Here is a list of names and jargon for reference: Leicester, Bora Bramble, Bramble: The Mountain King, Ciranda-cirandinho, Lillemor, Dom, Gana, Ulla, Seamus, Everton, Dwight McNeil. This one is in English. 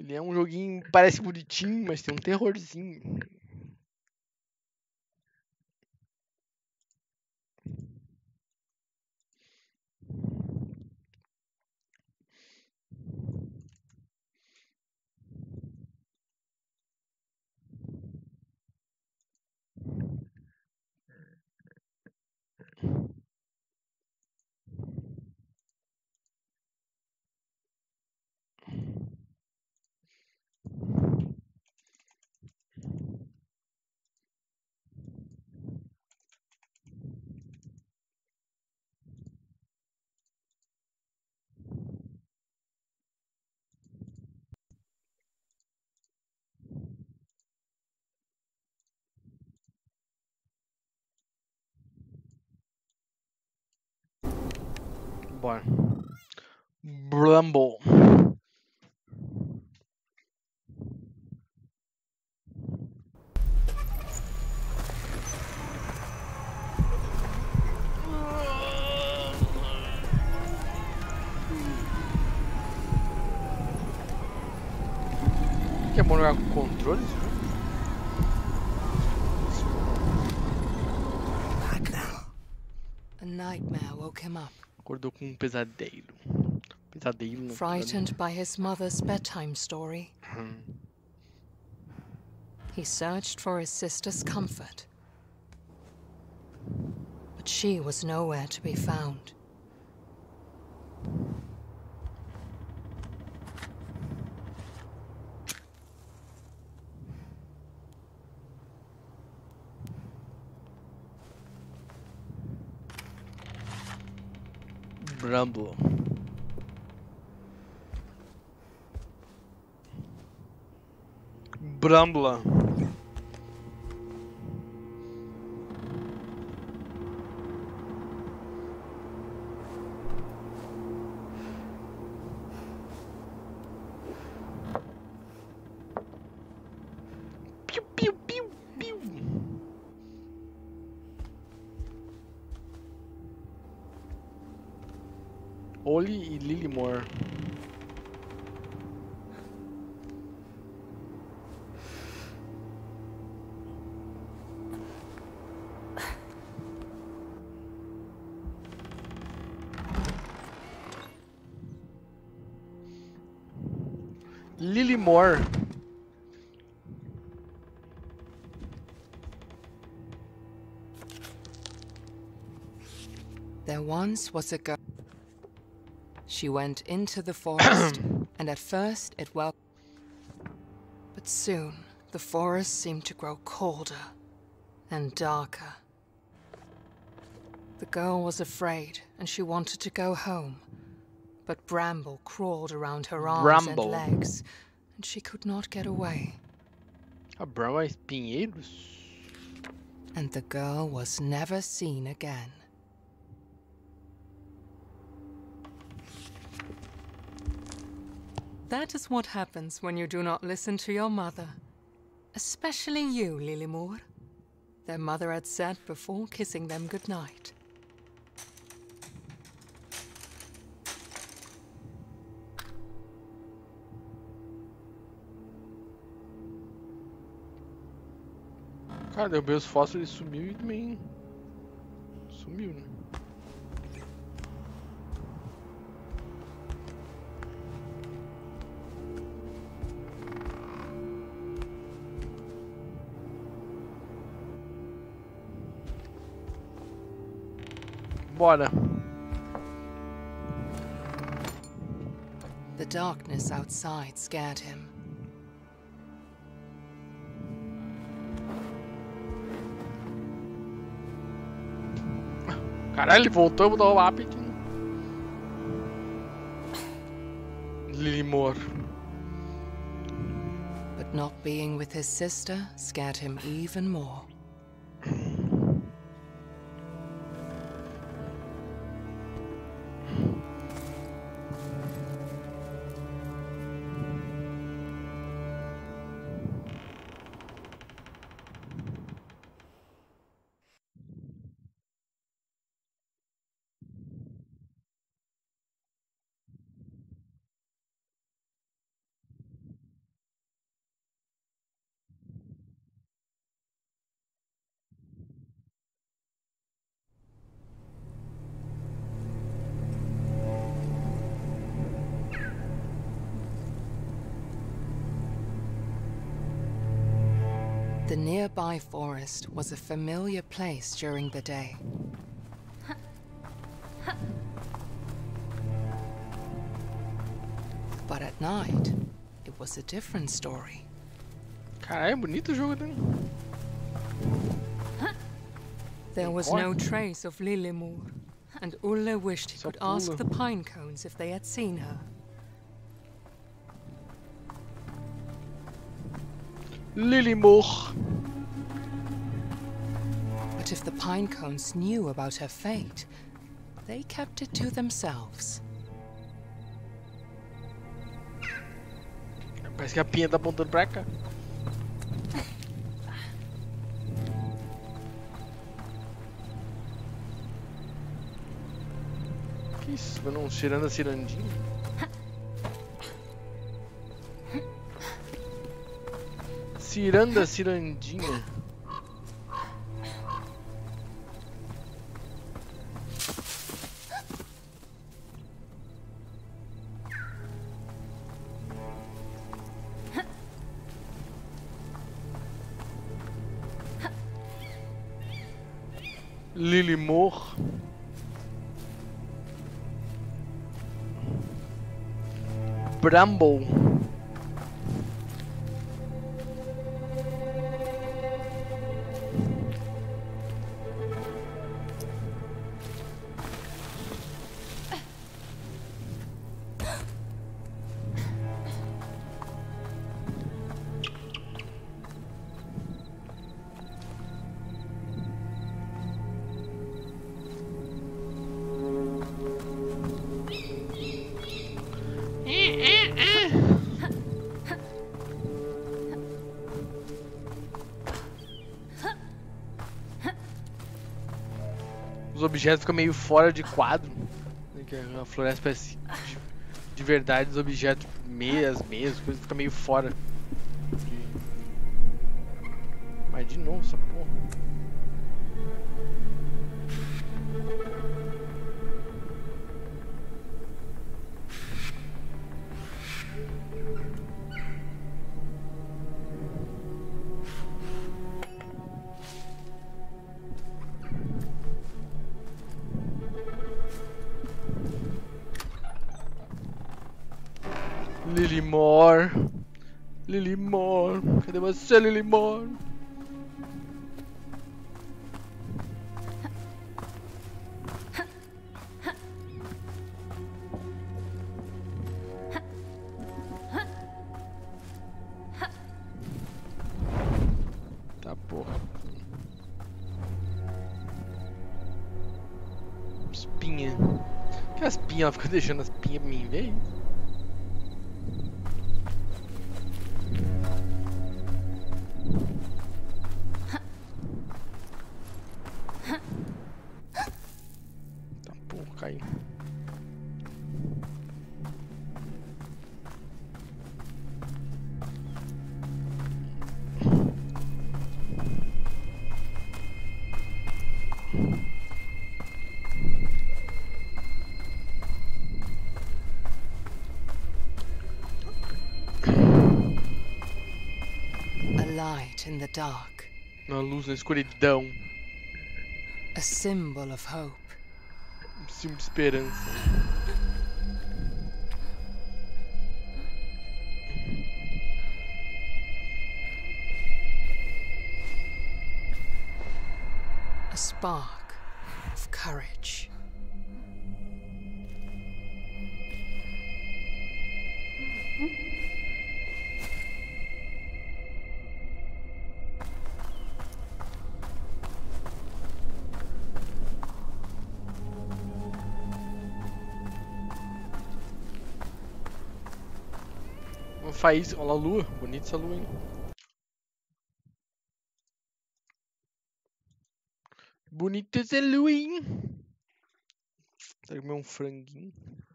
Ele é um joguinho, parece bonitinho, mas tem um terrorzinho. Bora. Bramble. Que é bom jogar com controles? A nightmare woke him up. Acordou com um pesadelo. Pesadelo não. Frightened by his mother's bedtime story. He searched for his sister's comfort. But she was nowhere to be found. Bramble. Bramble. Ulla e Lillemor. Lillemor. There once was a girl. She went into the forest, and at first it welcomed. But soon, the forest seemed to grow colder and darker. The girl was afraid, and she wanted to go home. But Bramble crawled around her arms and legs, and she could not get away. And the girl was never seen again. That is what happens when you do not listen to your mother. Especially you, Lillemor. Their mother had said before kissing them goodnight. Cara, derrubei os fósseis, ele sumiu e também... sumiu, né? The darkness outside scared him. Caralho, ele voltou e mudou o lápis. Lillemor. But not being with his sister scared him even more. The nearby forest was a familiar place during the day. But at night, it was a different story. Caralho, bonito jogo, hein? There was no trace of Lillemor, and Ulla wished he could ask the pine cones if they had seen her. Lillemor. But if the pine cones knew about her fate, they kept it to themselves. Parece que a pinha tá apontando pra cá. Que isso, mano? Um ciranda-cirandinho? Ciranda-cirandinho. Lillemor. Bramble. Os objetos ficam meio fora de quadro. A floresta parece de verdade, os objetos, meias, coisas ficam meio fora. Mas de novo essa porra. Lillemor, Lillemor, cadê você, Lillemor? Tá porra. Espinha. Que as pinhas, ela fica deixando as pinhas pra mim, velho. In the dark, uma luz na escuridão. A symbol of hope. Símbolo de esperança. A spark of courage. Faz, olha a lua, bonita essa lua, hein? Bonita essa lua, hein? Vou comer um franguinho.